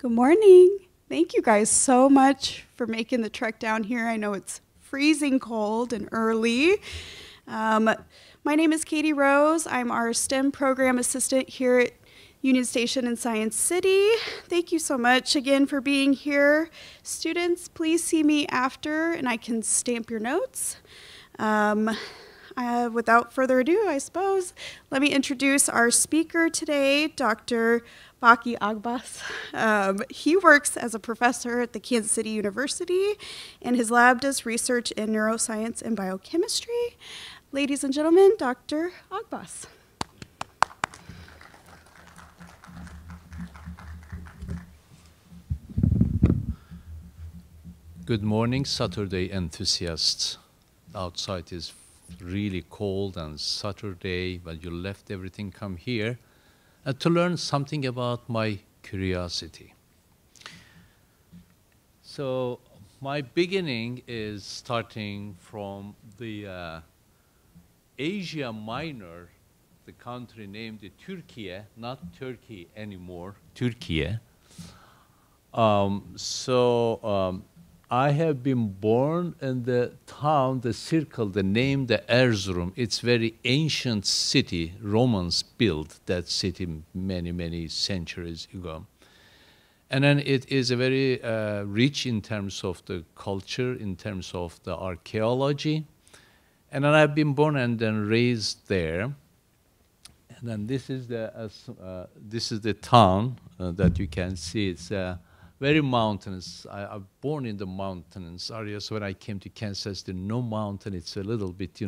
Good morning. Thank you guys so much for making the trek down here. I know it's freezing cold and early. My name is Katie Rose. I'm our STEM program assistant here at Union Station in Science City. Thank you so much again for being here. Students, please see me after and I can stamp your notes. Without further ado, I suppose, let me introduce our speaker today, Dr. Baki Agbas. He works as a professor at the Kansas City University, and his lab does research in neuroscience and biochemistry. Ladies and gentlemen, Dr. Agbas. Good morning, Saturday enthusiasts. Outside is really cold on Saturday, but you left everything, come here to learn something about my curiosity. So my beginning is starting from the Asia Minor, the country named Türkiye, not Turkey anymore, Türkiye. I have been born in the town, the circle, the name, the Erzurum. It's very ancient city. Romans built that city many, many centuries ago. And then it is a very rich in terms of the culture, in terms of the archaeology. And then I've been born and then raised there. And then this is the town that you can see. It's very mountainous. I'm born in the mountainous area, so when I came to Kansas, there no mountain. It's a little bit,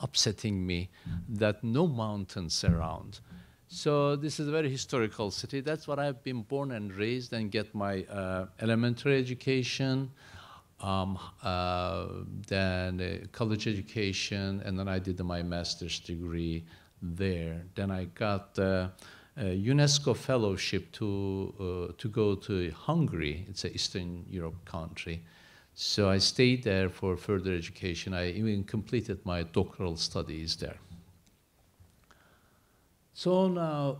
upsetting me that no mountains around. So this is a very historical city. That's what I've been born and raised and get my elementary education, then college education, and then I did my master's degree there. Then I got UNESCO fellowship to go to Hungary. It's an Eastern Europe country. So I stayed there for further education. I even completed my doctoral studies there. So now,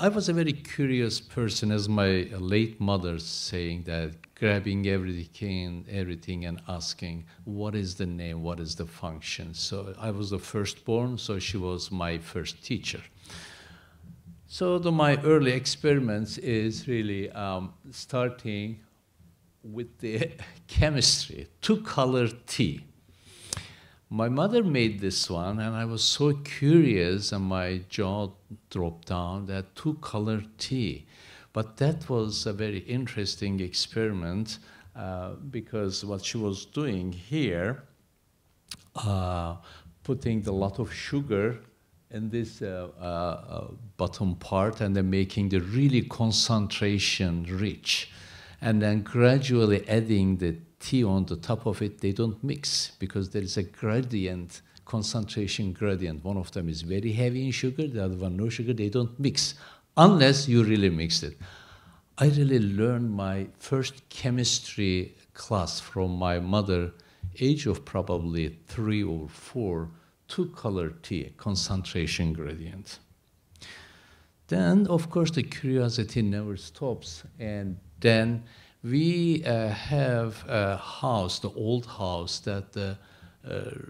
I was a very curious person, as my late mother saying that, grabbing everything and asking, what is the name, what is the function? So I was the firstborn, so she was my first teacher. So my early experiments is really starting with the chemistry, two-color tea. My mother made this one, and I was so curious, and my jaw dropped down, that two-color tea. But that was a very interesting experiment because what she was doing here, putting a lot of sugar in this bottom part and then making the really concentration rich. And then gradually adding the tea on the top of it. They don't mix because there is a gradient, concentration gradient. One of them is very heavy in sugar, the other one no sugar. They don't mix unless you really mix it. I really learned my first chemistry class from my mother, age of probably 3 or 4, two-color tea, concentration gradient. Then, of course, the curiosity never stops. And then we have a house, the old house, that the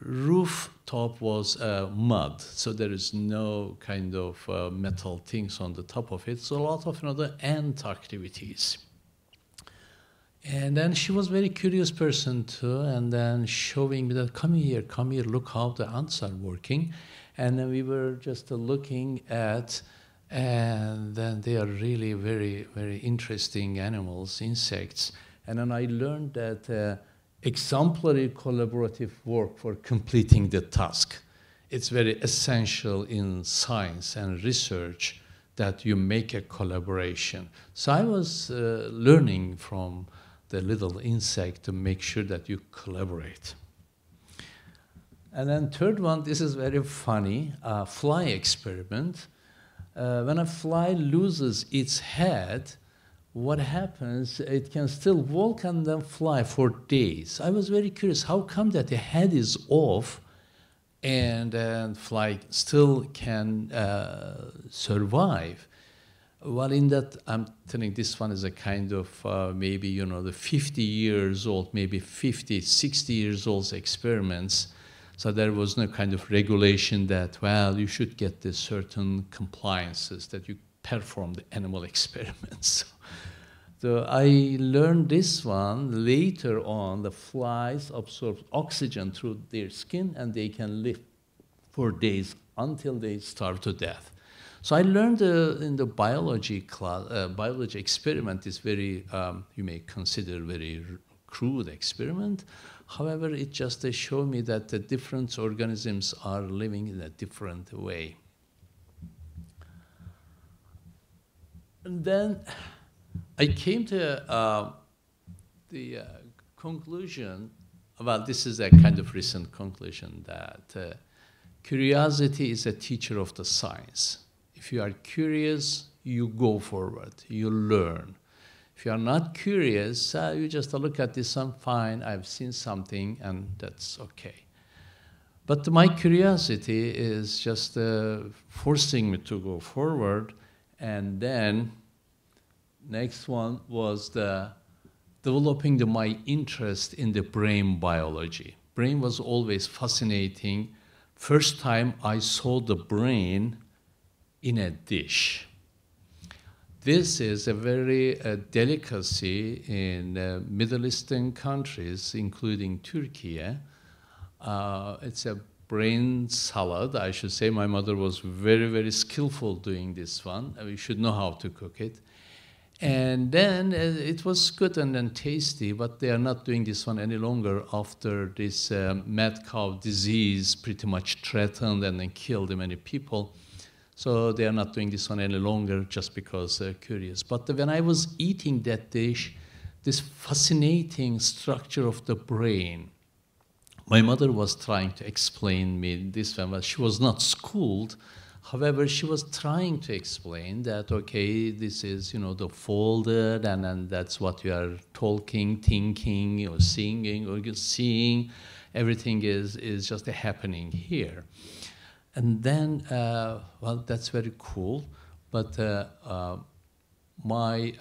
rooftop was mud. So there is no kind of metal things on the top of it. So a lot of ant activities. And then she was a very curious person too, and then showing me that, come here, look how the ants are working. And then we were just looking at, and then they are really very, very interesting animals, insects. And then I learned that exemplary collaborative work for completing the task. It's very essential in science and research that you make a collaboration. So I was learning from the little insect to make sure that you collaborate. And then third one, this is very funny, fly experiment. When a fly loses its head, what happens? It can still walk and then fly for days. I was very curious, how come that the head is off and fly still can survive? Well, in that, I'm telling this one is a kind of maybe, you know, the 50 years old, maybe 50, 60 years old experiments. So there was no kind of regulation that, well, you should get the certain compliances that you perform the animal experiments. So I learned this one later on. The flies absorb oxygen through their skin and they can live for days until they starve to death. So I learned in the biology class, biology experiment is very, you may consider very crude experiment. However, it just showed me that the different organisms are living in a different way. And then I came to the conclusion, well, this is a kind of recent conclusion that curiosity is a teacher of the science. If you are curious, you go forward, you learn. If you are not curious, you just look at this and fine, I've seen something, and that's okay. But my curiosity is just forcing me to go forward. And then next one was the developing my interest in the brain biology. Brain was always fascinating. First time I saw the brain in a dish. This is a very delicacy in Middle Eastern countries, including Turkey. It's a brain salad, I should say. My mother was very, very skillful doing this one. We should know how to cook it. And then it was good and then tasty, but they are not doing this one any longer after this mad cow disease pretty much threatened and then killed many people. So they are not doing this one any longer just because they're curious. But when I was eating that dish, this fascinating structure of the brain, my mother was trying to explain me this one. She was not schooled. However, she was trying to explain that, okay, this is, you know, the folded, and that's what you are talking, thinking, or singing, or seeing. Everything is just happening here. And then, well, that's very cool, but my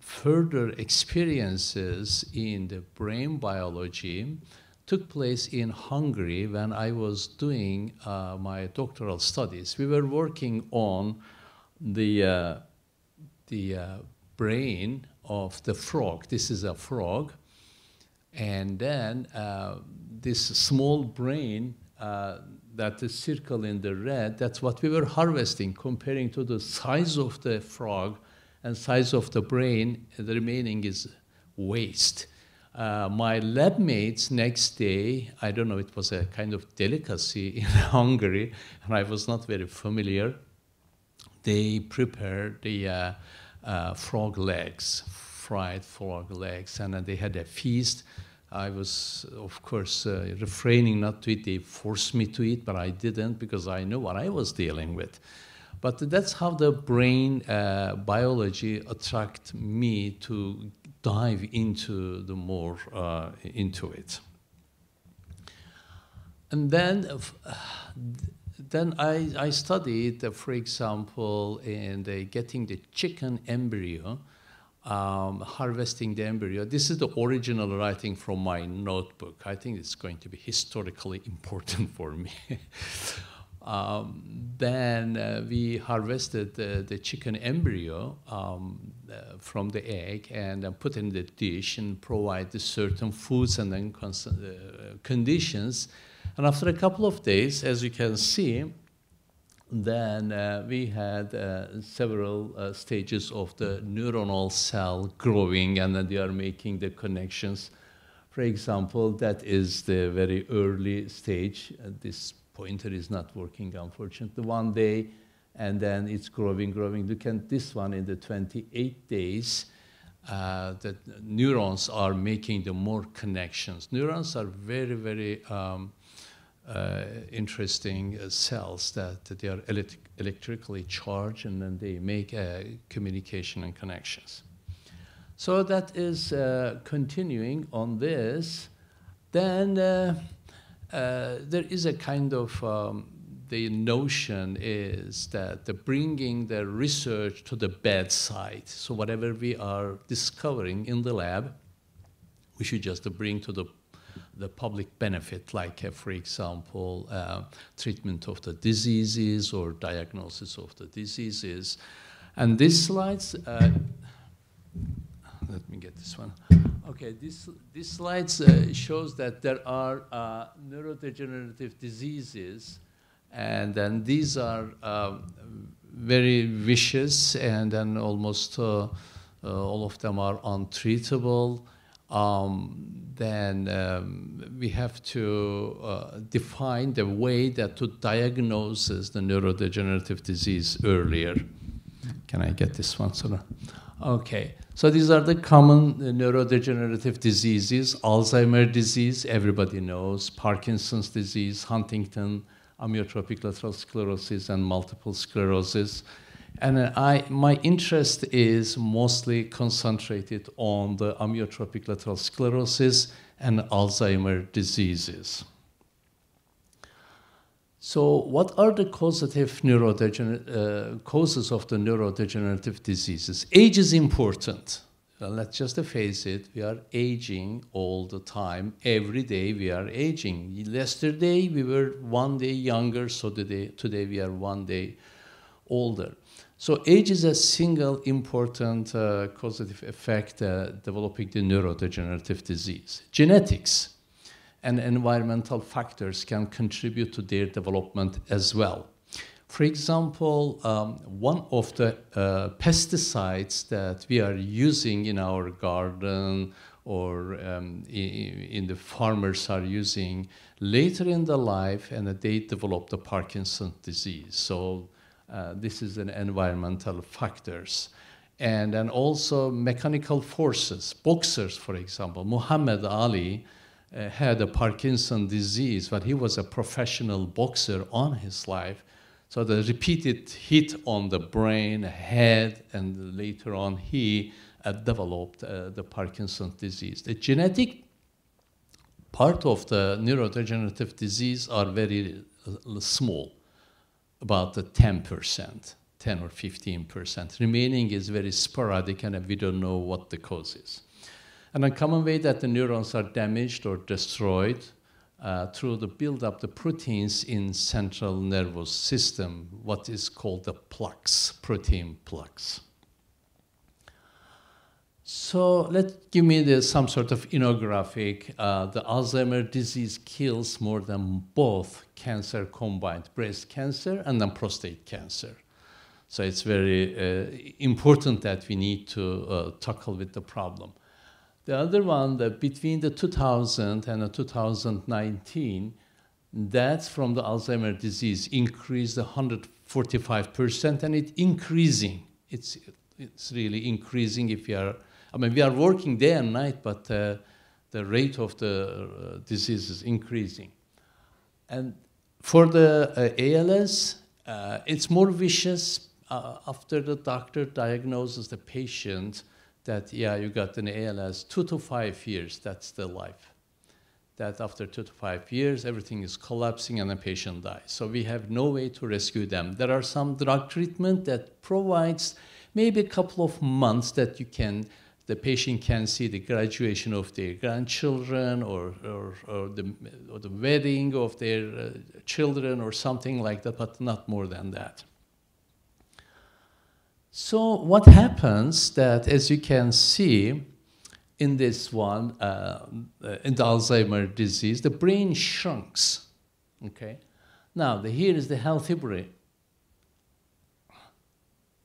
further experiences in the brain biology took place in Hungary when I was doing my doctoral studies. We were working on the brain of the frog. This is a frog. And then this small brain, that the circle in the red, that's what we were harvesting, comparing to the size of the frog and size of the brain. The remaining is waste. My lab mates next day, I don't know, it was a kind of delicacy in Hungary, and I was not very familiar. They prepared the frog legs, fried frog legs, and they had a feast. I was, of course, refraining not to eat. They forced me to eat, but I didn't because I knew what I was dealing with. But that's how the brain biology attracted me to dive into the more into it. And then I studied, for example, in the getting the chicken embryo. Harvesting the embryo. This is the original writing from my notebook. I think it's going to be historically important for me. Then we harvested the chicken embryo from the egg and put in the dish and provide the certain foods and then conditions. And after a couple of days, as you can see, then we had several stages of the neuronal cell growing, and then they are making the connections. For example, that is the very early stage. This pointer is not working, unfortunately, one day, and then it's growing, growing. Look at this one in the 28 days. The neurons are making the more connections. Neurons are very, very interesting cells that they are electrically charged, and then they make communication and connections. So that is continuing on this. Then there is a kind of the notion is that the bringing the research to the bedside. So whatever we are discovering in the lab, we should just bring to the public benefit, like, for example, treatment of the diseases or diagnosis of the diseases. And these slides, let me get this one. Okay, this slide shows that there are neurodegenerative diseases, and then these are very vicious, and then almost all of them are untreatable. We have to define the way that to diagnose the neurodegenerative disease earlier. Can I get this one, Sara? Okay, so these are the common neurodegenerative diseases: Alzheimer's disease, everybody knows, Parkinson's disease, Huntington, amyotrophic lateral sclerosis, and multiple sclerosis. And my interest is mostly concentrated on the amyotrophic lateral sclerosis and Alzheimer's diseases. So what are the causative causes of the neurodegenerative diseases? Age is important. Let's just face it, we are aging all the time. Every day we are aging. Yesterday we were one day younger, so today we are one day older. So age is a single important causative effect developing the neurodegenerative disease. Genetics and environmental factors can contribute to their development as well. For example, one of the pesticides that we are using in our garden or in the farmers are using later in the life, and they develop the Parkinson's disease. So this is an environmental factors. And then also mechanical forces, boxers, for example. Muhammad Ali had a Parkinson's disease, but he was a professional boxer on his life. So the repeated hit on the brain, head, and later on he developed the Parkinson's disease. The genetic part of the neurodegenerative disease are very small, about the 10%, 10 or 15%. Remaining is very sporadic, and we don't know what the cause is. And a common way that the neurons are damaged or destroyed through the buildup of the proteins in central nervous system, what is called the plaques, protein plaques. So let's give me some sort of infographic. The Alzheimer's disease kills more than both cancer combined, breast cancer and then prostate cancer. So it's very important that we need to tackle with the problem. The other one, that between the 2000 and the 2019, deaths from the Alzheimer's disease increased 145%, and it's increasing. It's really increasing. If you are, I mean, we are working day and night, but the rate of the disease is increasing. And for the ALS, it's more vicious after the doctor diagnoses the patient that, yeah, you got an ALS, 2 to 5 years, that's the life. That after 2 to 5 years, everything is collapsing and the patient dies. So we have no way to rescue them. There are some drug treatment that provides maybe a couple of months that you can, the patient can see the graduation of their grandchildren or the wedding of their children or something like that, but not more than that. So what happens that, as you can see in this one, in the Alzheimer's disease, the brain shrinks, okay? Now, here is the healthy brain.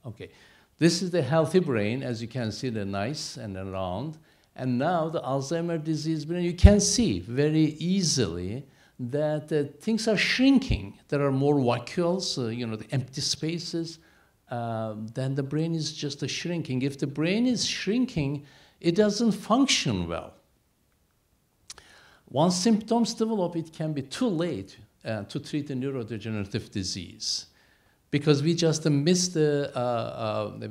Okay, this is the healthy brain, as you can see, the nice and the round. And now the Alzheimer's disease brain, you can see very easily that things are shrinking. There are more vacuoles, you know, the empty spaces. Then the brain is just shrinking. If the brain is shrinking, it doesn't function well. Once symptoms develop, it can be too late to treat a neurodegenerative disease, because we just missed the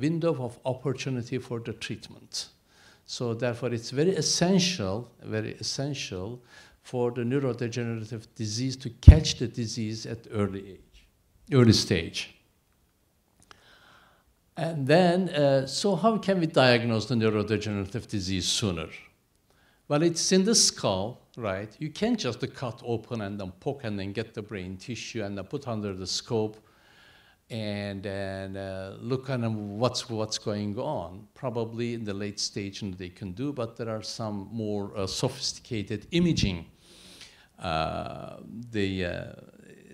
window of opportunity for the treatment. So therefore, it's very essential for the neurodegenerative disease to catch the disease at early age. early stage. And then, so how can we diagnose the neurodegenerative disease sooner? Well, it's in the skull, right? You can't just cut open and then poke and then get the brain tissue and then put under the scope and then look at what's going on. Probably in the late stage and they can do, but there are some more sophisticated imaging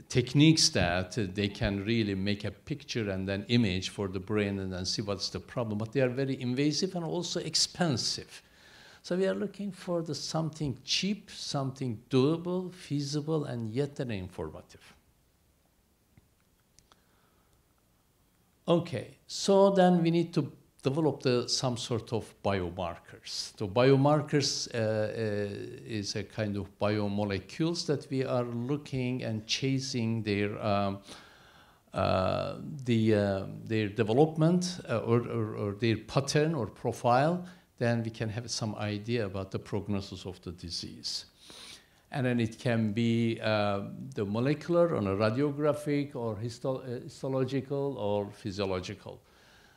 techniques that they can really make a picture and then image for the brain and then see what's the problem. But they are very invasive and also expensive. So we are looking for something cheap, something doable, feasible, and yet informative. Okay, so then we need to develop some sort of biomarkers. So biomarkers is a kind of biomolecules that we are looking and chasing their development or their pattern or profile. Then we can have some idea about the prognosis of the disease. And then it can be the molecular on a radiographic or histological or physiological.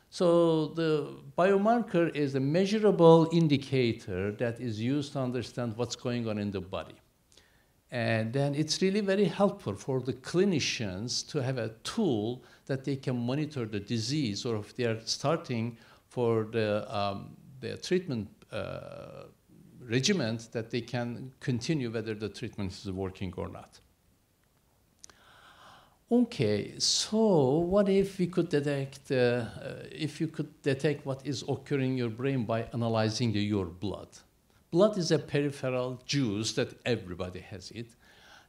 So the biomarker is a measurable indicator that is used to understand what's going on in the body. And then it's really very helpful for the clinicians to have a tool that they can monitor the disease, or if they are starting for the treatment regimen, that they can continue whether the treatment is working or not. Okay, so what if we could detect, what is occurring in your brain by analyzing your blood? Blood is a peripheral juice that everybody has it.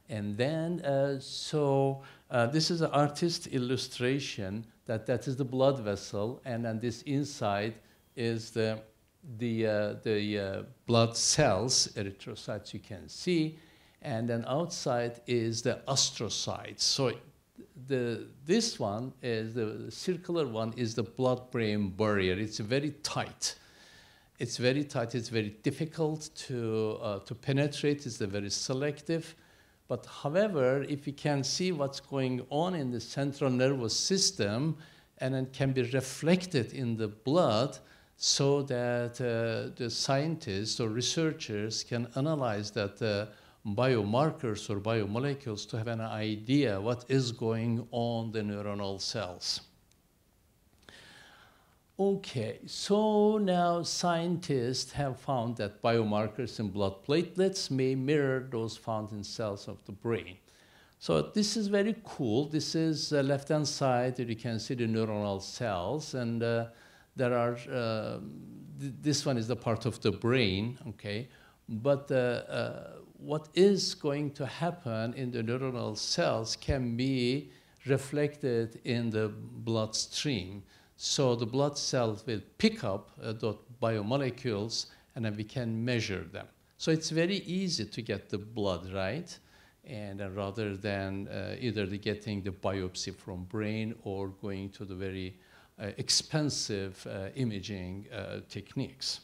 And then, this is an artist illustration that is the blood vessel, and then this inside is the blood cells, erythrocytes you can see, and then outside is the astrocytes. So this one, is the circular one, is the blood-brain barrier. It's very tight. It's very tight. It's very difficult to penetrate. It's very selective. But however, if we can see what's going on in the central nervous system, and it can be reflected in the blood, so that the scientists or researchers can analyze that biomarkers or biomolecules to have an idea what is going on the neuronal cells. Okay, so now scientists have found that biomarkers in blood platelets may mirror those found in cells of the brain. So this is very cool. This is the left-hand side, you can see the neuronal cells, and there are, this one is the part of the brain, okay? But what is going to happen in the neuronal cells can be reflected in the bloodstream. So the blood cells will pick up those biomolecules, and then we can measure them. So it's very easy to get the blood, right? And rather than either getting the biopsy from brain or going to the very expensive imaging techniques.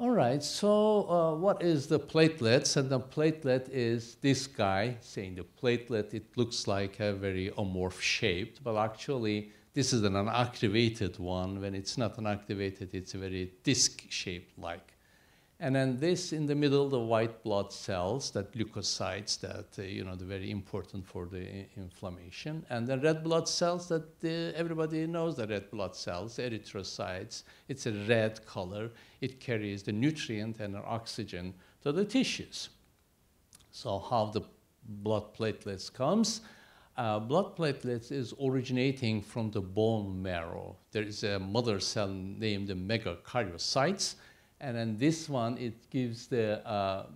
All right, so what is the platelets? And the platelet is this guy saying the platelet, it looks like a very amorphous shape, but actually this is an unactivated one. When it's not unactivated, it's very disc-shaped like. And then this in the middle, the white blood cells, that leukocytes that, you know, they're very important for the inflammation. And the red blood cells that everybody knows, the red blood cells, erythrocytes. It's a red color. It carries the nutrient and oxygen to the tissues. So how the blood platelets comes? Blood platelets is originating from the bone marrow. There is a mother cell named the megakaryocytes. And then this one, it gives the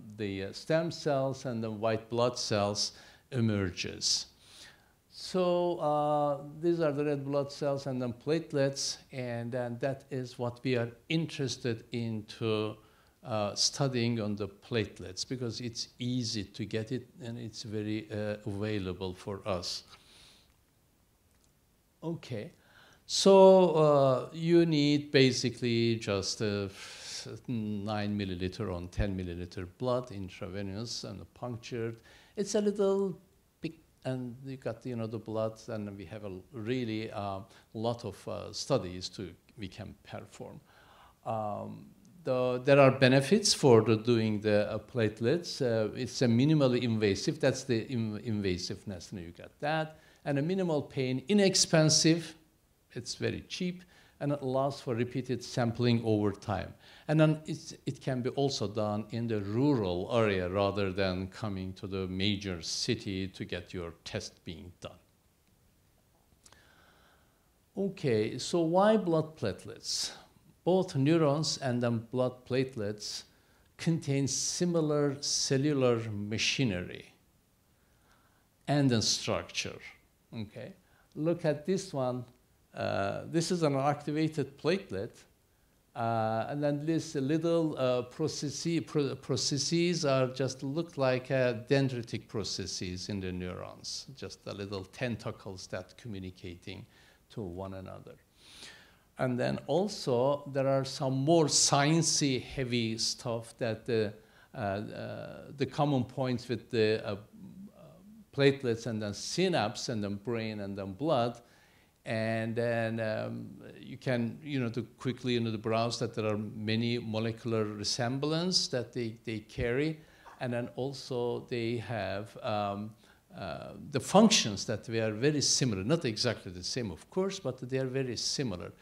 stem cells and the white blood cells emerges. So these are the red blood cells and then platelets, and then that is what we are interested into studying on the platelets, because it's easy to get it and it's very available for us. Okay, so you need basically just 9 milliliter on 10 milliliter blood intravenous and punctured. It's a little big And you got, you know, the blood, and we have a really lot of studies we can perform. There are benefits for doing the platelets. It's a minimally invasive. That's the invasiveness. You got that, and a minimal pain, inexpensive. It's very cheap, and it allows for repeated sampling over time. And then it can be also done in the rural area rather than coming to the major city to get your test being done. Okay, so why blood platelets? Both neurons and then blood platelets contain similar cellular machinery and the structure. Okay, look at this one. This is an activated platelet. And then these little processes are just look like dendritic processes in the neurons, just the little tentacles that communicating to one another. And then also there are some more sciencey heavy stuff that the common points with the platelets and then synapse and then brain and then blood. And then you can, you know, to quickly, you know, to browse that there are many molecular resemblances that they carry, and then also they have the functions that they are very similar, not exactly the same, of course, but they are very similar.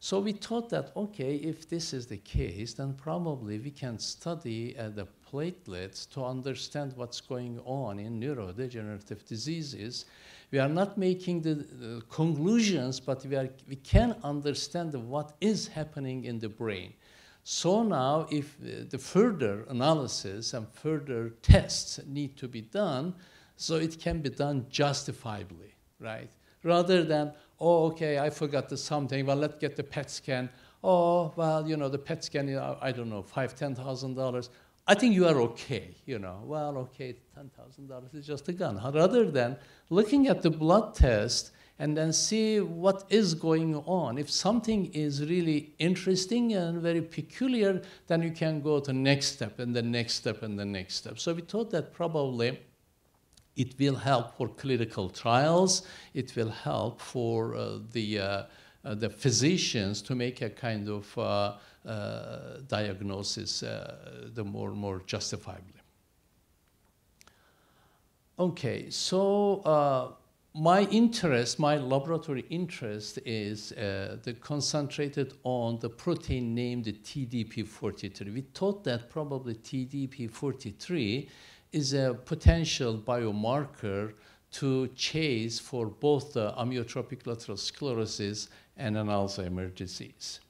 So we thought that, okay, if this is the case, then probably we can study the platelets to understand what's going on in neurodegenerative diseases. We are not making the conclusions, but we can understand what is happening in the brain. So now if the further analysis and further tests need to be done, so it can be done justifiably, right? Rather than, oh, okay, I forgot something, well, let's get the PET scan. Oh, well, you know, the PET scan, I don't know, $5,000, $10,000. I think you are okay, you know. Well, okay, $10,000 is just a gun. Rather than looking at the blood test and then see what is going on. If something is really interesting and very peculiar, then you can go to next step and the next step and the next step. So we thought that probably it will help for clinical trials. It will help for the physicians to make a kind of diagnosis the more justifiably. Okay, so my interest, my laboratory interest is concentrated on the protein named TDP43. We thought that probably TDP43 is a potential biomarker to chase for both the amyotrophic lateral sclerosis and an Alzheimer's disease.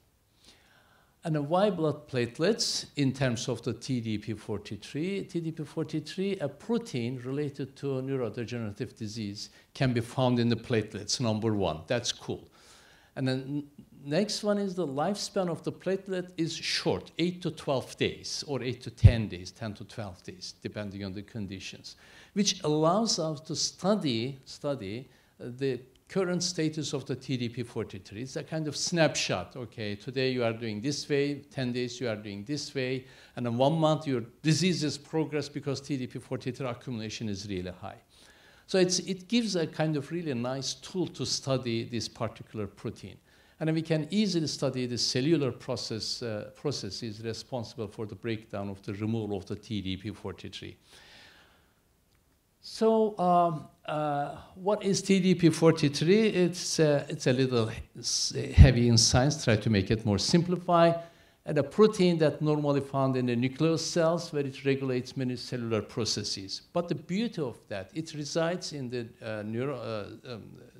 And why blood platelets in terms of the TDP43? TDP43, a protein related to neurodegenerative disease, can be found in the platelets, number one. That's cool. And then next one is the lifespan of the platelet is short, 8 to 12 days, or 8 to 10 days, 10 to 12 days, depending on the conditions, which allows us to study the current status of the TDP43. It's a kind of snapshot. Okay, today you are doing this way, 10 days you are doing this way, and in 1 month your disease is progress because TDP43 accumulation is really high. So it gives a kind of really nice tool to study this particular protein. And then we can easily study the cellular processes responsible for the breakdown of the removal of the TDP43. So what is TDP43? It's a little heavy in science, try to make it more simplified. And a protein that's normally found in the nucleus cells where it regulates many cellular processes. But the beauty of that, it resides in the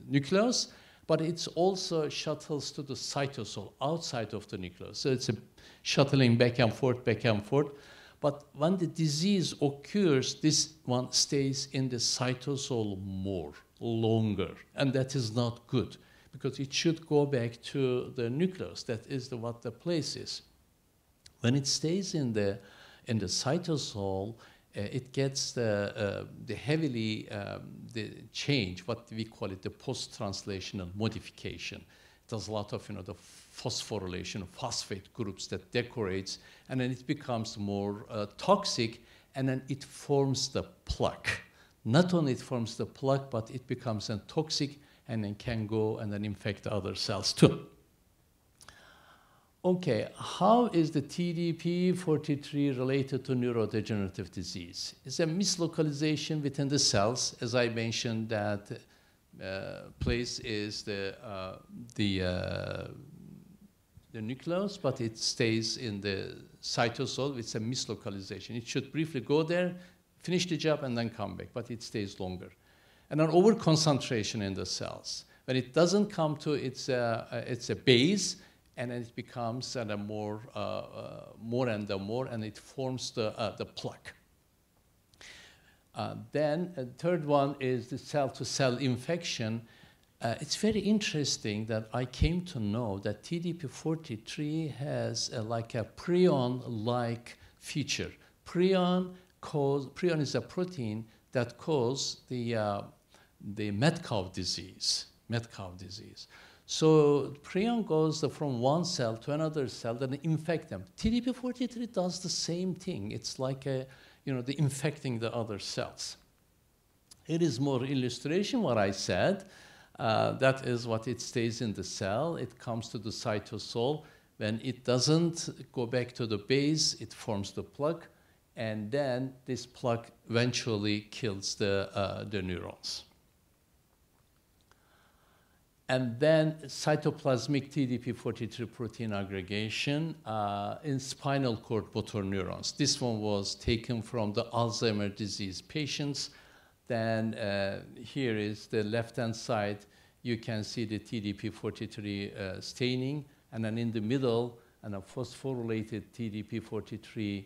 nucleus, but it's also shuttles to the cytosol outside of the nucleus. So it's a shuttling back and forth, back and forth. But when the disease occurs, this one stays in the cytosol more, longer, and that is not good because it should go back to the nucleus. That is what the place is. When it stays in the cytosol, it gets the heavily the change, what we call it the post-translational modification. It does a lot of, you know, the phosphorylation, phosphate groups that decorates, and then it becomes more toxic, and then it forms the plaque. not only it forms the plaque, but it becomes toxic and then can go and then infect other cells too. Okay, how is the TDP43 related to neurodegenerative disease? It's a mislocalization within the cells. As I mentioned, that place is the nucleus, but it stays in the cytosol. It's a mislocalization. It should briefly go there, finish the job, and then come back, but it stays longer. And an overconcentration in the cells. When it doesn't come to its base, and then it becomes more and more, and it forms the plaque. Then the third one is the cell-to-cell infection. It's very interesting that I came to know that TDP43 has like a prion-like feature. Prion is a protein that causes the Metcalfe disease. So prion goes from one cell to another cell and infect them. TDP43 does the same thing. It's like the infecting the other cells. It is more illustration what I said. That is what it stays in the cell. It comes to the cytosol. When it doesn't go back to the base, it forms the plaque, and then this plaque eventually kills the neurons. And then cytoplasmic TDP43 protein aggregation in spinal cord motor neurons. This one was taken from the Alzheimer's disease patients. Then here is the left-hand side. You can see the TDP43 staining. And then in the middle, a phosphorylated TDP43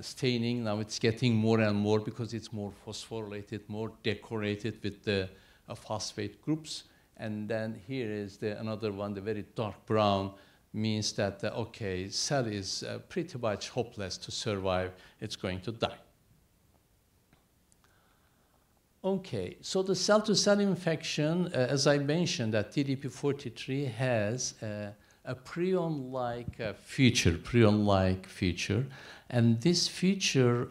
staining. Now it's getting more and more because it's more phosphorylated, more decorated with the phosphate groups. And then here is another one, the very dark brown, means that, okay, cell is pretty much hopeless to survive. It's going to die. Okay, so the cell-to-cell infection, as I mentioned, that TDP43 has a prion-like feature, and this feature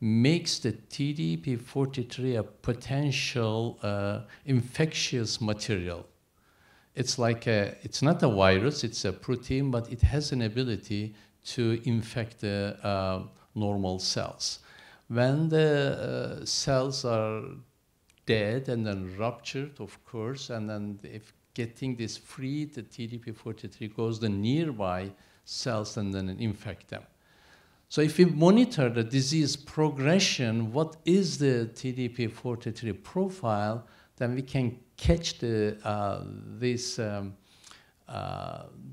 makes the TDP43 a potential infectious material. It's like it's not a virus, it's a protein, but it has an ability to infect the normal cells. When the cells are dead and then ruptured, of course, and then if getting this free, the TDP43 goes to the nearby cells and then infect them. So if we monitor the disease progression, what is the TDP43 profile, then we can catch the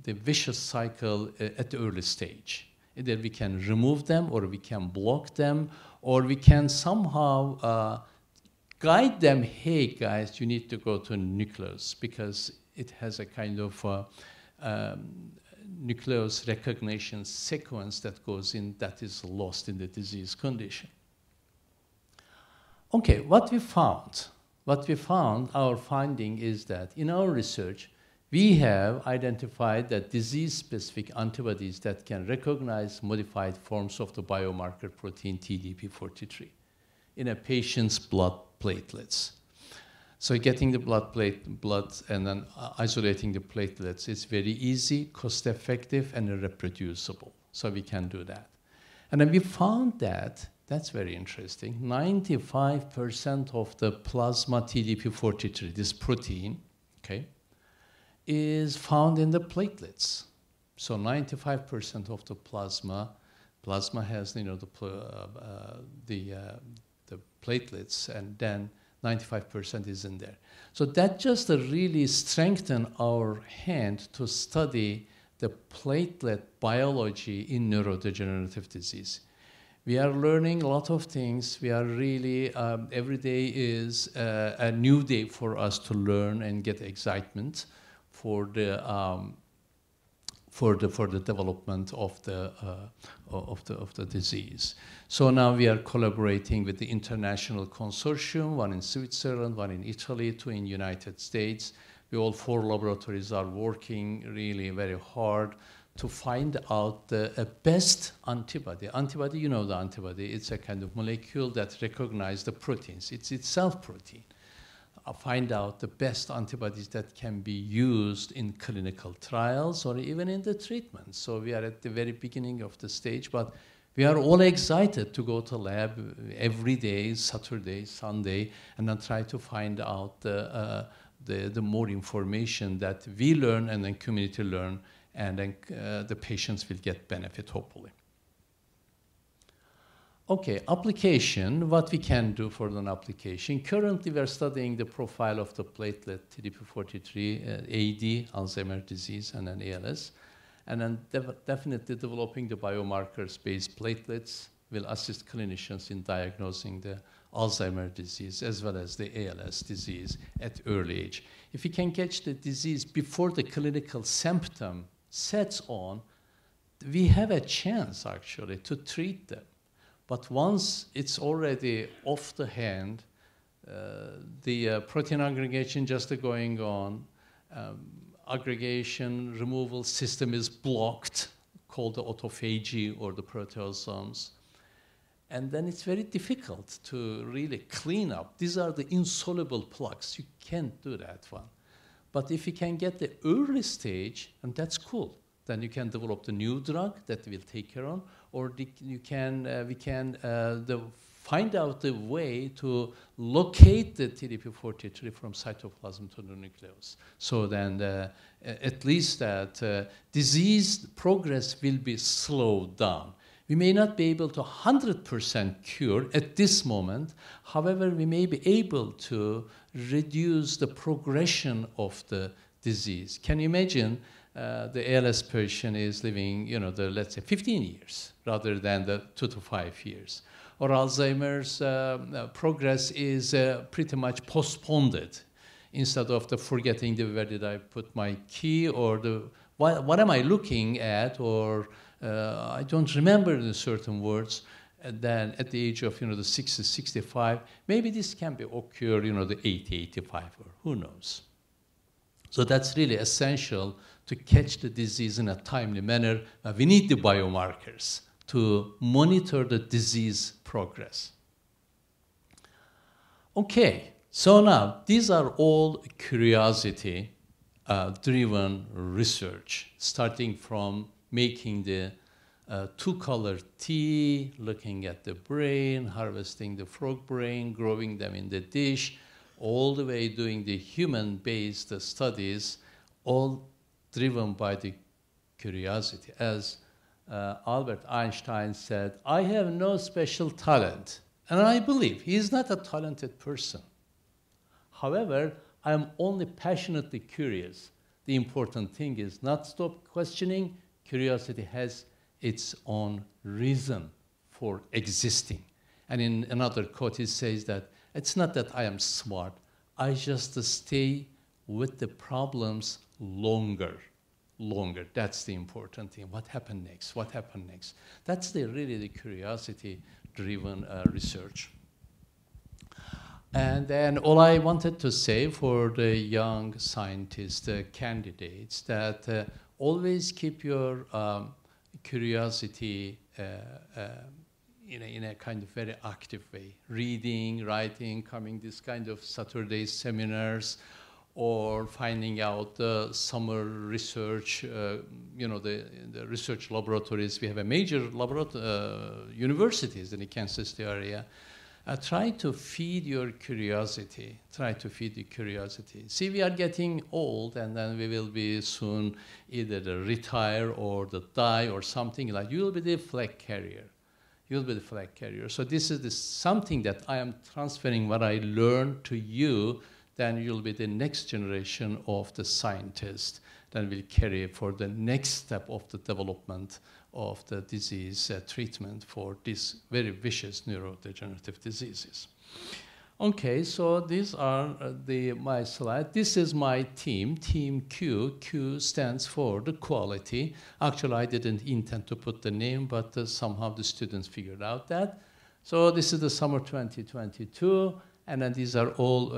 vicious cycle at the early stage. Either we can remove them, or we can block them, or we can somehow guide them, hey guys, you need to go to nucleus, because it has a kind of nucleus recognition sequence that goes in, that is lost in the disease condition. Okay, what we found, our finding is that in our research, we have identified that disease-specific antibodies that can recognize modified forms of the biomarker protein TDP43 in a patient's blood platelets. So getting the blood and then isolating the platelets is very easy, cost-effective, and reproducible. So we can do that. And then we found that, that's very interesting, 95% of the plasma TDP43, this protein, okay, is found in the platelets. So 95% of the plasma has the platelets, and then 95% is in there. So that just really strengthened our hand to study the platelet biology in neurodegenerative disease. We are learning a lot of things. We are really, every day is a new day for us to learn and get excitement for the development of the disease. So now we are collaborating with the international consortium, one in Switzerland, one in Italy, two in United States. We all four laboratories are working really very hard to find out the best antibody. Antibody, you know the antibody. It's a kind of molecule that recognizes the proteins. It's itself protein. Find out the best antibodies that can be used in clinical trials or even in the treatment. So we are at the very beginning of the stage, but we are all excited to go to lab every day, Saturday, Sunday, and then try to find out the more information that we learn and then community learn, and then the patients will get benefit, hopefully. Okay, application, what we can do for an application. Currently, we are studying the profile of the platelet TDP43, AD, Alzheimer's disease, and then ALS. And then definitely developing the biomarkers-based platelets will assist clinicians in diagnosing the Alzheimer's disease as well as the ALS disease at early age. If you can catch the disease before the clinical symptom sets on, we have a chance actually to treat them. But once it's already off the hand, the protein aggregation just going on, aggregation removal system is blocked, called the autophagy or the proteasomes. And then it's very difficult to really clean up. These are the insoluble plaques. You can't do that one. But if you can get the early stage, and that's cool, then you can develop the new drug that will take care of, or we can find out the way to locate the TDP43 from cytoplasm to the nucleus. So then at least that disease progress will be slowed down. We may not be able to 100% cure at this moment. However, we may be able to reduce the progression of the disease. Can you imagine? The ALS patient is living, you know, let's say 15 years rather than the 2 to 5 years. Or Alzheimer's progress is pretty much postponed. Instead of the forgetting the where did I put my key or the what am I looking at, or I don't remember the certain words, then at the age of, you know, the 60, 65, maybe this can be occur, you know, the 80, 85, or who knows. So that's really essential to catch the disease in a timely manner. We need the biomarkers to monitor the disease progress. Okay, so now these are all curiosity-driven research, starting from making the two-color tea, looking at the brain, harvesting the frog brain, growing them in the dish, all the way doing the human-based studies, all driven by the curiosity. As Albert Einstein said, I have no special talent. And I believe he is not a talented person. However, I am only passionately curious. The important thing is not stop questioning. Curiosity has its own reason for existing. And in another quote, he says that it's not that I am smart. I just stay with the problems longer. That's the important thing. What happened next? What happened next? That's really the curiosity-driven research. And then all I wanted to say for the young scientist candidates that always keep your curiosity in a kind of very active way. Reading, writing, coming this kind of Saturday seminars, or finding out summer research, you know, the research laboratories. We have a major universities in the Kansas City area. Try to feed your curiosity. Try to feed the curiosity. See, we are getting old, and then we will be soon either the retire or the die or something like. You will be the flag carrier. You'll be the flag carrier. So this is something that I am transferring what I learned to you. Then you'll be the next generation of the scientist. Then we'll carry for the next step of the development of the disease treatment for these very vicious neurodegenerative diseases. Okay, so these are my slide. This is my team, Team Q. Q stands for the quality. Actually, I didn't intend to put the name, but somehow the students figured out that. So this is the summer 2022. And then these are all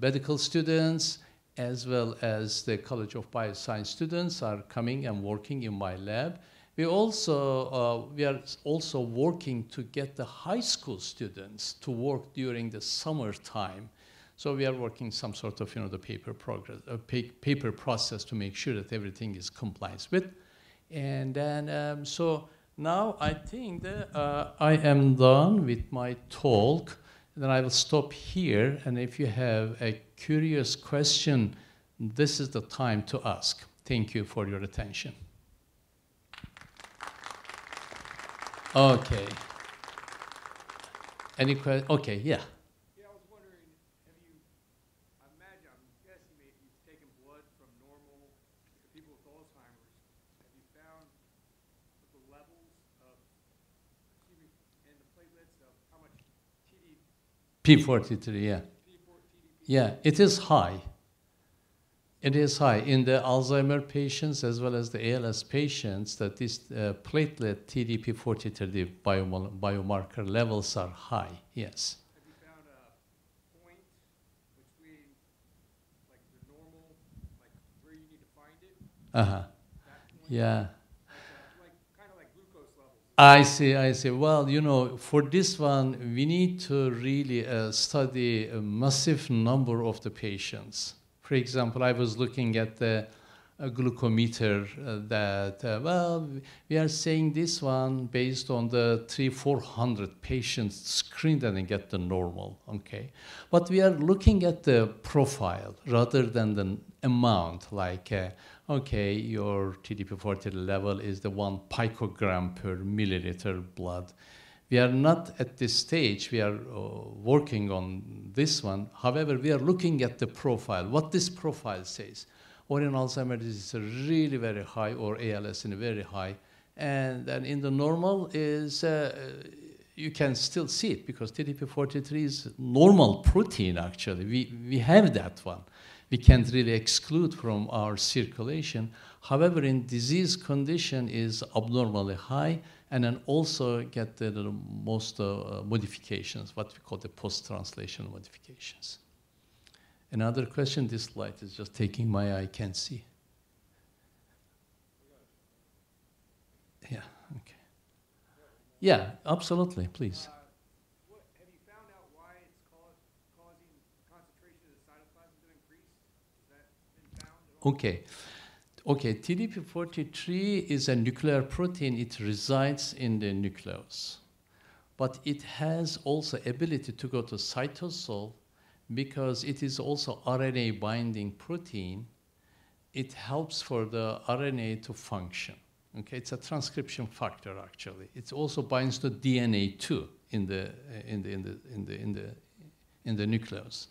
medical students, as well as the College of Bioscience students are coming and working in my lab. We are also working to get the high school students to work during the summertime. So we are working some sort of, the paper process to make sure that everything is complies with. And then, so now I think that I am done with my talk. Then I will stop here. And if you have a curious question, this is the time to ask. Thank you for your attention. Okay. Any questions? Okay, yeah. Yeah, I was wondering, I'm guessing that you've taken blood from normal people with Alzheimer's. Have you found the levels of, and the platelets of how much P43, yeah. Yeah, it is high. It is high in the Alzheimer patients as well as the ALS patients, that this platelet TDP43 biomarker levels are high, yes. Have you found a point between like the normal, like where you need to find it? Uh-huh, yeah. Kind of like glucose levels. I see. Well, for this one, we need to really study a massive number of the patients. For example, I was looking at the glucometer that, we are saying this one based on the 300-400 patients screened and get the normal, okay? But we are looking at the profile rather than the amount, like, okay, your TDP-43 level is the 1 picogram per milliliter blood. We are not at this stage, we are working on this one. However, we are looking at the profile, what this profile says. Or in Alzheimer's disease is really very high, or ALS is very high. And then in the normal is, you can still see it because TDP-43 is normal protein actually. We have that one. We can't really exclude from our circulation. However, in disease condition is abnormally high, and then also get the most modifications, what we call the post-translational modifications. Another question, this light is just taking my eye, I can't see. Yeah, okay. Yeah, absolutely, please. Have you found out why it's causing concentration of the cytoplasm to increase? Has that been found at all? Okay. Okay, TDP-43 is a nuclear protein. It resides in the nucleus. But it has also ability to go to cytosol because it is also RNA binding protein. It helps for the RNA to function. Okay, it's a transcription factor actually. It also binds to DNA too in the nucleus.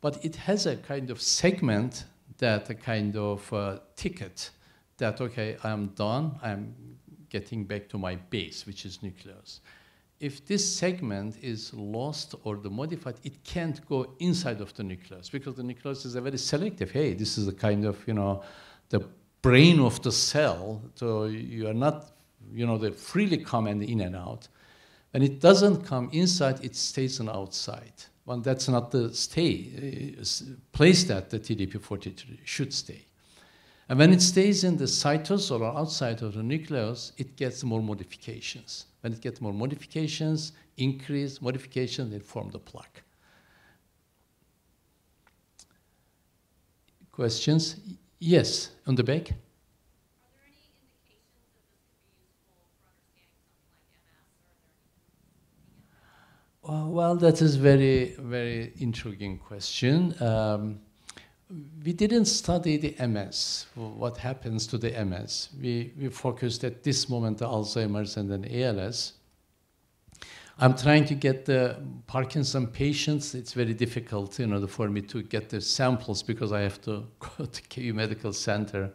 But it has a kind of segment, that a kind of ticket that, okay, I'm done, I'm getting back to my base, which is nucleus. If this segment is lost or modified, it can't go inside of the nucleus because the nucleus is a very selective, hey, this is the kind of, the brain of the cell, so you are not, they freely come in and out. And it doesn't come inside, it stays on outside. Well, that's not the place that the TDP-43 should stay. And when it stays in the cytosol or outside of the nucleus, it gets more modifications. When it gets more modifications, increased modifications, it forms the plaque. Questions? Yes, on the back. Well, that is very, very intriguing question. We didn't study the MS, what happens to the MS. We focused at this moment on Alzheimer's and then ALS. I'm trying to get the Parkinson's patients. It's very difficult, for me to get the samples because I have to go to KU Medical Center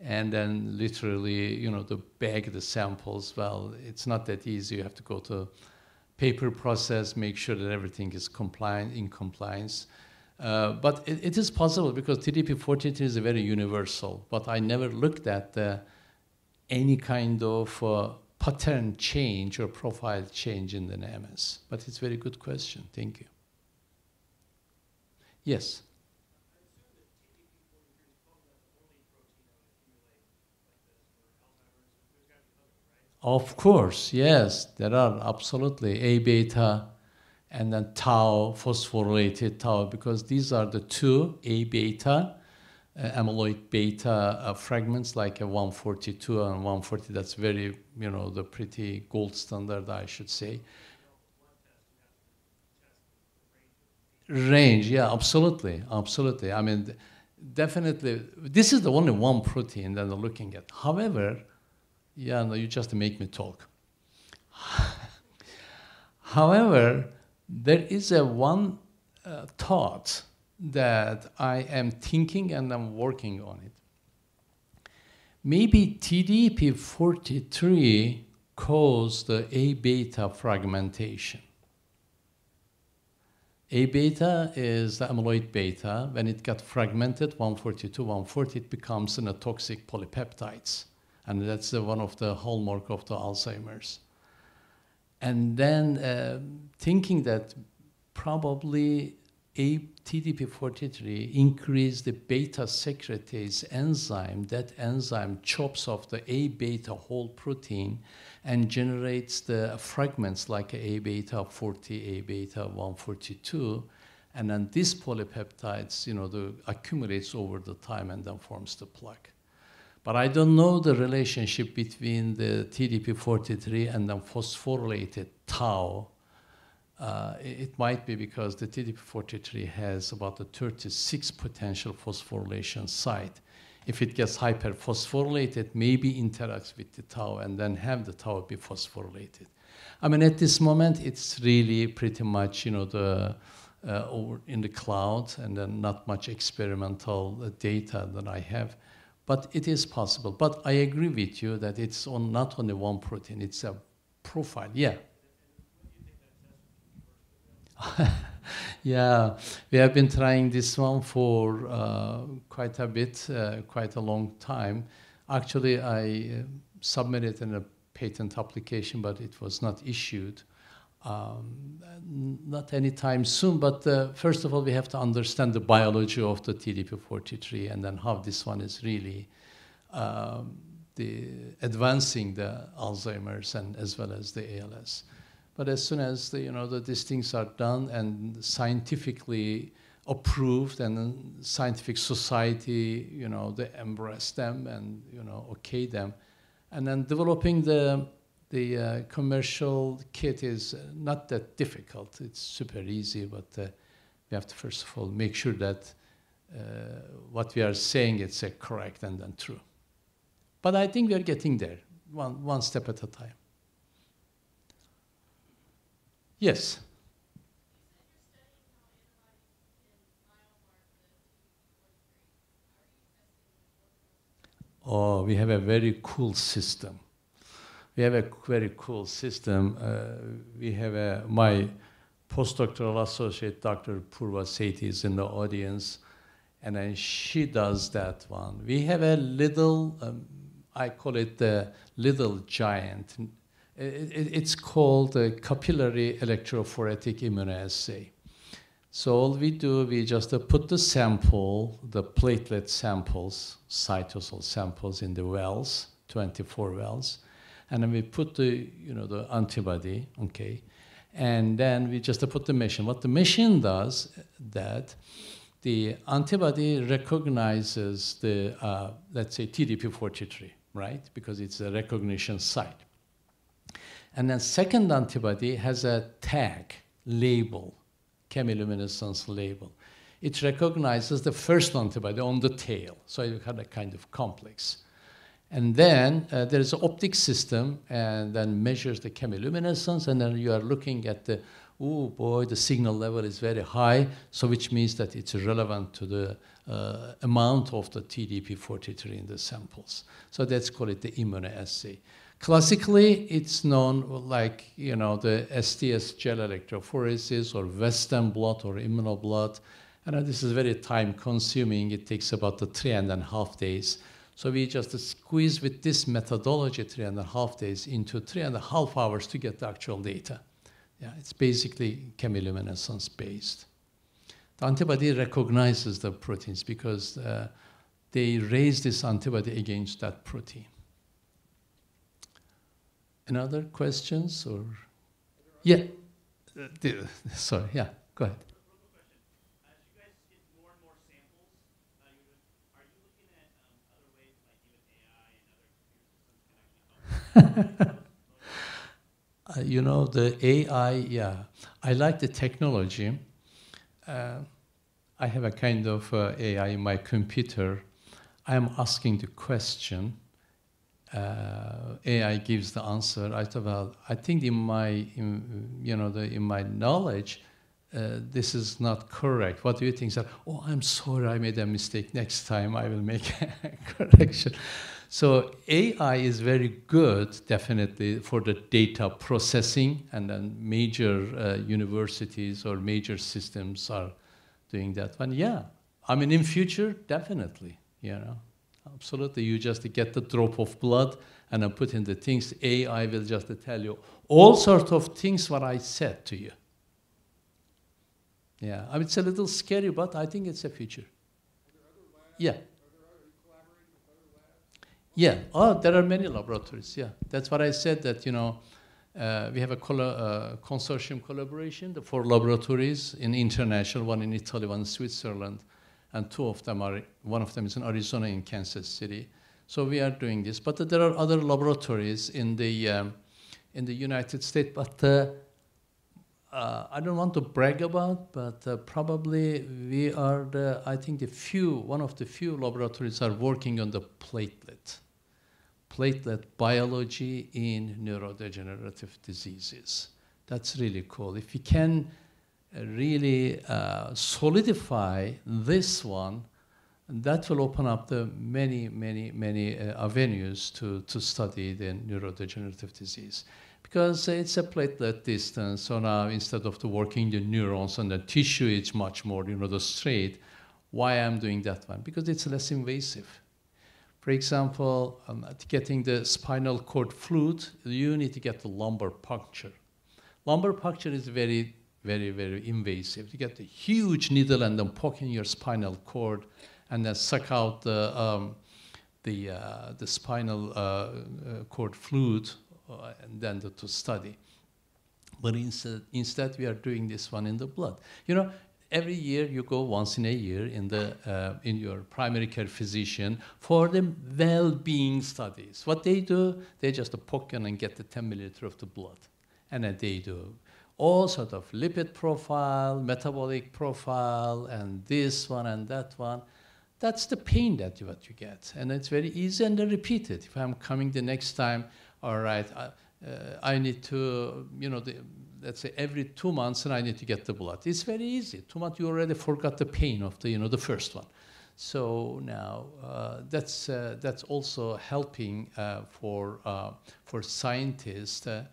and then literally, to bag the samples. Well, it's not that easy. You have to go to paper process, make sure that everything is in compliance. But it is possible because TDP-43 is very universal, but I never looked at any kind of pattern change or profile change in the MS. But it's a very good question. Thank you. Yes? Of course, yes, there are absolutely A beta and then tau, phosphorylated tau, because these are the two A beta, amyloid beta fragments like a 142 and 140. That's very, the pretty gold standard, I should say. Range, yeah, absolutely, absolutely. I mean, definitely, this is the only one protein that they're looking at. However, yeah, no, you just make me talk. However, there is a one thought that I am thinking and I'm working on it. Maybe TDP43 caused the A-beta fragmentation. A-beta is the amyloid beta. When it got fragmented, 142, 140, it becomes in a toxic polypeptides. And that's one of the hallmark of the Alzheimer's. And then thinking that probably TDP43 increased the beta secretase enzyme. That enzyme chops off the A-beta whole protein and generates the fragments like A-beta 40, A-beta 142. And then these polypeptides, accumulates over the time and then forms the plaque. But I don't know the relationship between the TDP43 and the phosphorylated tau. It might be because the TDP43 has about a 36 potential phosphorylation site. If it gets hyperphosphorylated, maybe interacts with the tau and then have the tau be phosphorylated. I mean, at this moment, it's really pretty much, over in the cloud, and then not much experimental data that I have. But it is possible. But I agree with you that it's not only one protein, it's a profile. Yeah. Yeah, we have been trying this one for quite a bit, quite a long time. Actually, I submitted in a patent application, but it was not issued. Not anytime soon, but first of all, we have to understand the biology of the TDP43 and then how this one is really advancing the Alzheimer's and as well as the ALS. But as soon as these things are done and scientifically approved, and scientific society, they embrace them and okay them, and then developing the commercial kit is not that difficult. It's super easy, but we have to first of all make sure that what we are saying is correct and then true. But I think we are getting there, one step at a time. Yes. Oh, we have a very cool system. We have a very cool system. We have my postdoctoral associate, Dr. Purva Sethi, is in the audience, and then she does that one. We have a little, I call it the little giant. It's called the capillary electrophoretic immunoassay. So all we do, we just put the sample, the platelet samples, cytosol samples in the wells, 24 wells, and then we put the, the antibody, okay, and then we just put the machine. What the machine does, that the antibody recognizes the, let's say, TDP43, right? Because it's a recognition site. And then second antibody has a tag label, chemiluminescence label. It recognizes the first antibody on the tail, so it had a kind of complex. And then there is an optic system and then measures the chemiluminescence, and then you are looking at the, oh boy, the signal level is very high, so which means that it's relevant to the amount of the TDP43 in the samples. So let's call it the immunoassay. Classically, it's known like, the STS gel electrophoresis or Western blot or immunoblood. And this is very time consuming. It takes about 3.5 days. So we just squeeze with this methodology 3.5 days into 3.5 hours to get the actual data. Yeah, it's basically chemiluminescence based. The antibody recognizes the proteins because they raise this antibody against that protein. Another questions or? Yeah. Sorry, yeah, go ahead. You know, the AI, yeah. I like the technology. I have a kind of AI in my computer. I am asking the question. AI gives the answer. I thought, well, I think in my, in my knowledge, this is not correct. What do you think? So, oh, I'm sorry, I made a mistake. Next time I will make a correction. So AI is very good, definitely, for the data processing, and then major universities or major systems are doing that one. Yeah, I mean, in future, definitely, you know, absolutely. You just get the drop of blood and then put in the things. AI will just tell you all sorts of things what I said to you. Yeah, I mean, it's a little scary, but I think it's a future. Yeah. Yeah, oh, there are many laboratories, yeah. That's what I said, that, you know, we have a consortium collaboration, the 4 laboratories, in international, one in Italy, one in Switzerland, and 2 of them are, one of them is in Arizona, in Kansas City. So we are doing this, but there are other laboratories in the United States, but I don't want to brag about, but probably we are the, I think the few, one of the few laboratories are working on the platelet biology in neurodegenerative diseases. That's really cool. If we can really solidify this one, that will open up the many, many, many avenues to study the neurodegenerative disease. Because it's a platelet distance, so now instead of working the neurons and the tissue, it's much more, you know, the straight. Why I'm doing that one? Because it's less invasive. For example, getting the spinal cord fluid, you need to get the lumbar puncture. Lumbar puncture is very, very, very invasive. You get the huge needle and then poking your spinal cord and then suck out the spinal cord fluid. And then to study. But instead we are doing this one in the blood. You know, every year you go once in a year in, in your primary care physician for the well-being studies. What they do, they just poke in and get the 10 milliliter of the blood. And then they do all sort of lipid profile, metabolic profile, and this one and that one. That's the pain that what you get. And it's very easy and then repeat it. If I'm coming the next time, all right, I need to, you know, let's say every 2 months and I need to get the blood. It's very easy. 2 months, you already forgot the pain of the, you know, the first one. So now that's also helping for scientists to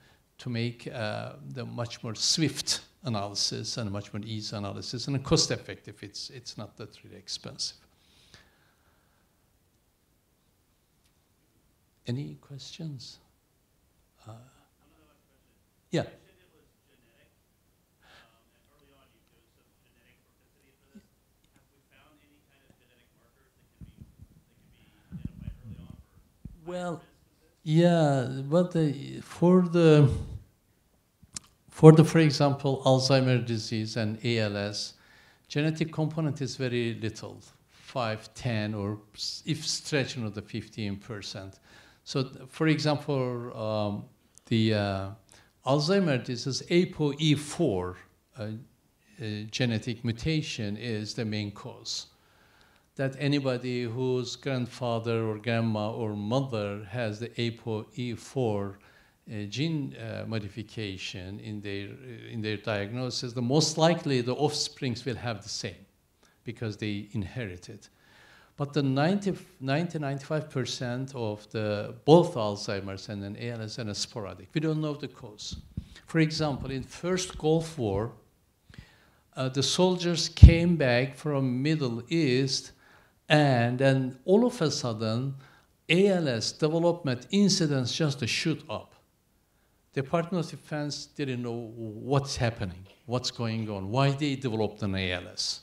make the much more swift analysis and much more easy analysis and cost effective. It's not that really expensive. Any questions? Yeah. Well, yeah, but for example, Alzheimer's disease and ALS, genetic component is very little, 5, 10, or if stretching of the 15%. So, for example, the Alzheimer's disease, APOE4 genetic mutation is the main cause. That anybody whose grandfather or grandma or mother has the APOE4 gene modification in their diagnosis, the most likely the offsprings will have the same because they inherit it. But the 90–95% of both Alzheimer's and an ALS and a sporadic. We don't know the cause. For example, in first Gulf War, the soldiers came back from Middle East, and then all of a sudden, ALS development incidents just shoot up. The Department of Defense didn't know what's happening, what's going on, why they developed an ALS.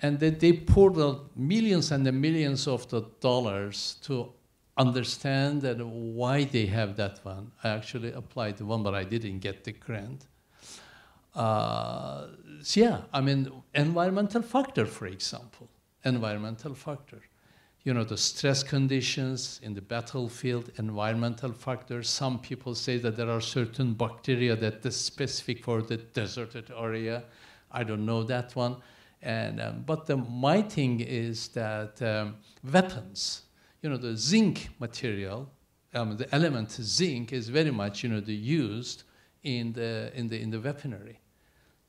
And that they poured out millions and millions of the dollars to understand that why they have that one. I actually applied the one, but I didn't get the grant. So yeah, I mean, environmental factor, for example, environmental factor. You know, the stress conditions in the battlefield, environmental factors. Some people say that there are certain bacteria that is specific for the deserted area. I don't know that one. And, but my thing is that weapons, you know, the zinc material, the element zinc is very much, you know, used in the weaponry.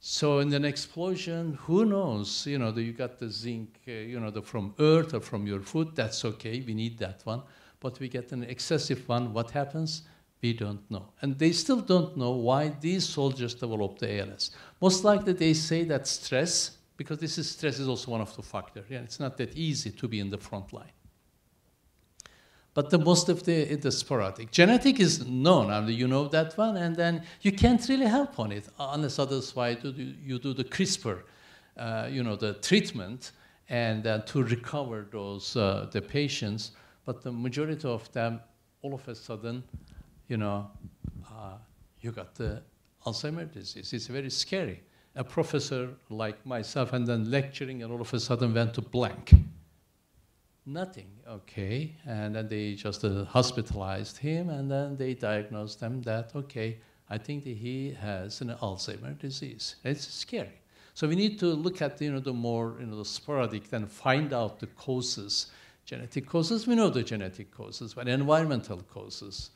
So in an explosion, who knows, you know, you got the zinc, you know, from earth or from your food, that's okay, we need that one. But we get an excessive one, what happens? We don't know. And they still don't know why these soldiers developed the ALS. Most likely they say that stress, because this is stress is also one of the factors. Yeah, it's not that easy to be in the front line. But the most of the sporadic. Genetic is known, I mean, you know that one, and then you can't really help on it, unless others why you do the CRISPR, you know, the treatment, and to recover those, the patients. But the majority of them, all of a sudden, you know, you got the Alzheimer's disease. It's very scary. A professor like myself, and then lecturing, and all of a sudden went to blank. Nothing, okay, and then they just hospitalized him, and then they diagnosed him that, okay, I think that he has an Alzheimer's disease. It's scary. So we need to look at, you know, the more, you know, the sporadic, then find out the causes. Genetic causes, we know the genetic causes, but environmental causes,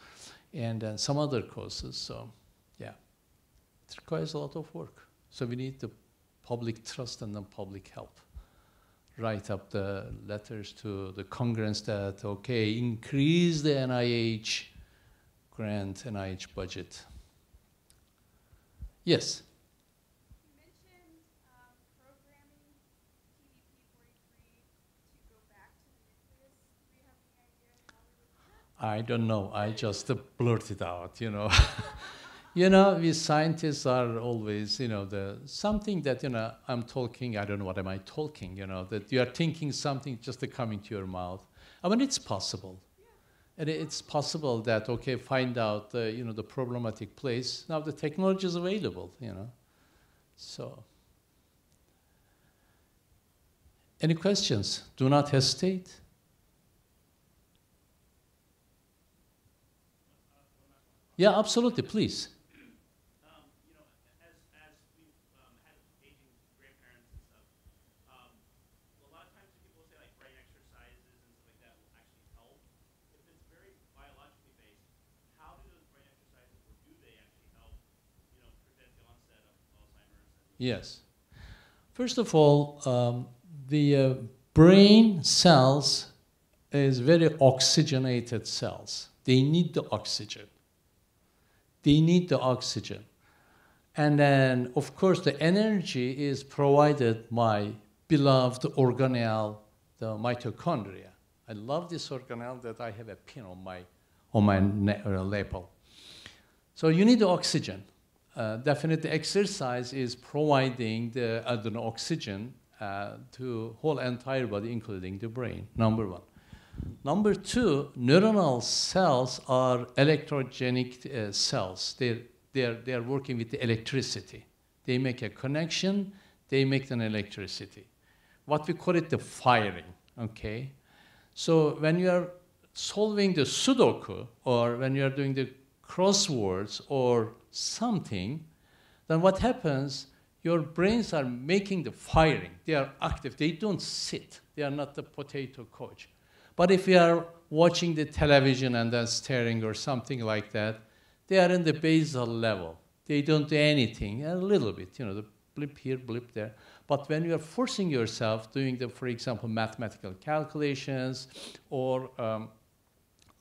and then some other causes. So, yeah, it requires a lot of work. So we need the public trust and then public help. Write up the letters to the Congress that, okay, increase the NIH grant, NIH budget. Yes? You mentioned programming TDP-43 to go back to the nucleus. Do you have any idea how we would do that? I don't know. I just blurted out, you know. You know, we scientists are always, you know, something that, you know, I'm talking, I don't know what am I talking, you know, that you are thinking something just coming to your mouth. I mean, it's possible. Yeah. And it's possible that, okay, find out, you know, the problematic place. Now the technology is available, you know. So, any questions? Do not hesitate. Yeah, absolutely, please. Yes. First of all, the brain cells is very oxygenated cells. They need the oxygen. They need the oxygen. And then, of course, the energy is provided by beloved organelle, the mitochondria. I love this organelle that I have a pin on my lapel. So you need the oxygen. Definitely exercise is providing the oxygen to whole entire body, including the brain, number one. Number two, neuronal cells are electrogenic cells. They're working with the electricity. They make a connection, they make an electricity. What we call it the firing, okay? So when you are solving the Sudoku, or when you are doing the crosswords or something, then what happens, your brains are making the firing. They are active, they don't sit. They are not the potato coach. But if you are watching the television and then staring or something like that, they are in the basal level. They don't do anything, a little bit, you know, the blip here, blip there. But when you are forcing yourself doing the, for example, mathematical calculations or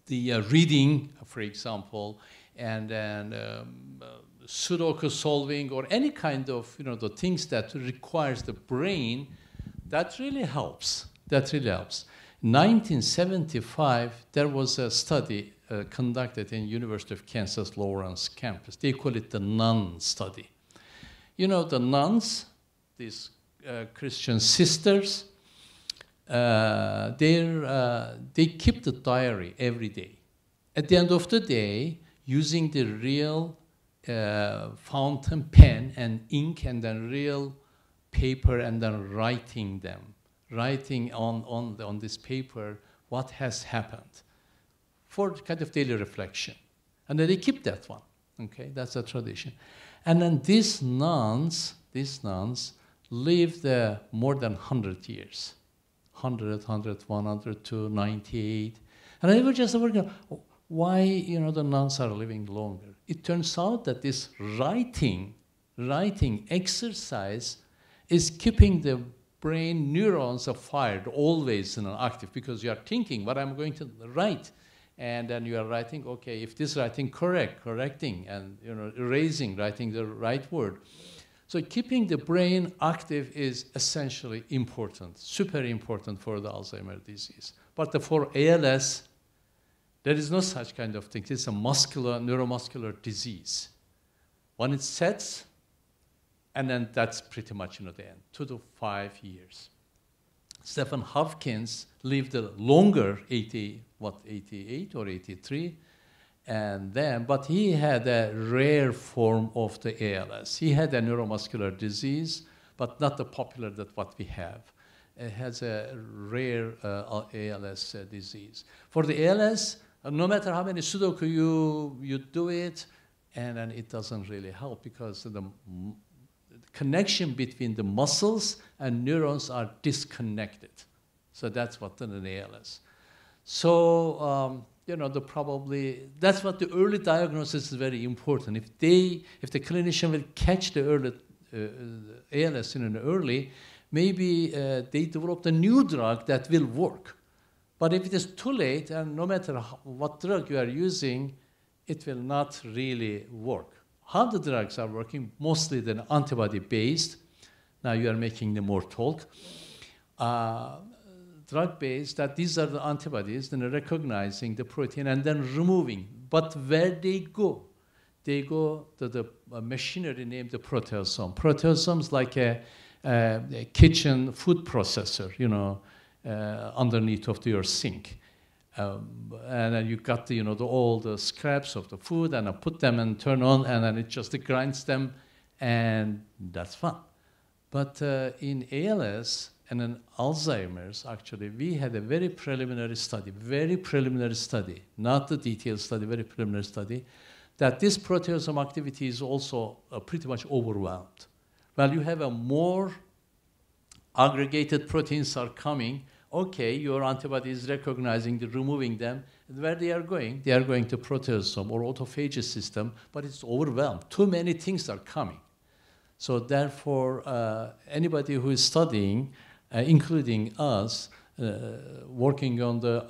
the reading, for example, and then Sudoku solving or any kind of, you know, the things that requires the brain, that really helps. That really helps. 1975, there was a study conducted in University of Kansas Lawrence campus. They call it the nun study. You know, the nuns, these Christian sisters, they keep the diary every day. At the end of the day, using the real fountain pen and ink, and then real paper, and then writing them, writing on this paper what has happened, for kind of daily reflection. And then they keep that one. Okay, that's a tradition. And then these nuns lived more than 100 years. 100, 100, 102, 98. And I was just wondering, why, the nuns are living longer? It turns out that this writing exercise is keeping the brain neurons are fired, always active, because you are thinking what I'm going to write. And then you are writing, okay, if this writing correcting, and erasing, writing the right word. So keeping the brain active is essentially important, super important for the Alzheimer's disease. But for ALS, there is no such kind of thing. It's a neuromuscular disease. When it sets, and then that's pretty much the end, 2 to 5 years. Stephen Hopkins lived longer, 88 or 83, but he had a rare form of the ALS. He had a neuromuscular disease, but not the popular that what we have. It has a rare ALS disease. For the ALS, no matter how many Sudoku you do it, and then it doesn't really help, because the connection between the muscles and neurons are disconnected. So that's what an ALS. So, that's what the early diagnosis is very important. If the clinician will catch the early ALS early, maybe they develop a new drug that will work. But if it is too late, and no matter what drug you are using, it will not really work. How the drugs are working, mostly they're antibody-based. Now you are making the more talk. Drug-based, that these are the antibodies, then recognizing the protein and then removing. But where they go to the machinery named the proteasome. Proteasome's like a kitchen food processor, underneath of your sink. And then you got all the scraps of the food, and I put them and turn on, and then it just grinds them, and that's fun. But in ALS and in Alzheimer's, actually, we had a very preliminary study, not the detailed study, very preliminary study, that this proteasome activity is also pretty much overwhelmed. Well, you have a more aggregated proteins are coming. Okay, your antibody is recognizing, removing them. And where they are going to proteasome or autophagy system, but it's overwhelmed. Too many things are coming. So therefore, anybody who is studying, including us, working on the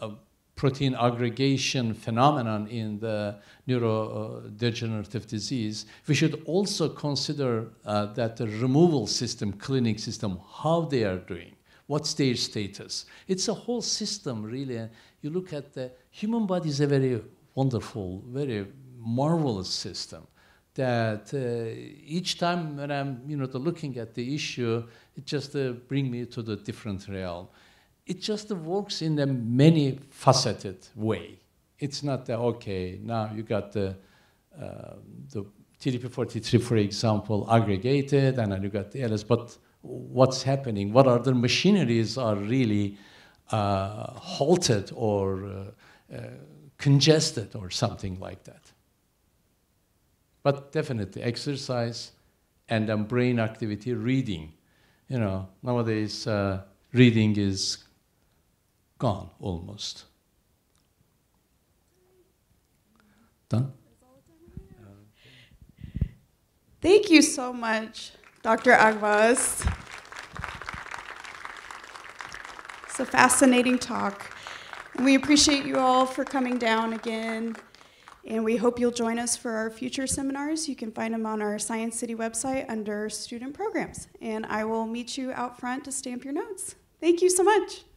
protein aggregation phenomenon in the neurodegenerative disease, we should also consider that the removal system, cleaning system, how they are doing. What's their status? It's a whole system, really. You look at the human body is a very wonderful, very marvelous system. That each time when I'm, looking at the issue, it just brings me to the different realm. It just works in a many faceted way. It's not that okay. Now you got the TDP-43, for example, aggregated, and then you got the ALS, but what's happening, what other machineries are really halted or congested or something like that. But definitely exercise and then brain activity, reading. Nowadays reading is gone almost. Done? Thank you so much, Dr. Akbaz. It's a fascinating talk. And we appreciate you all for coming down again. And we hope you'll join us for our future seminars. You can find them on our Science City website under Student Programs. And I will meet you out front to stamp your notes. Thank you so much.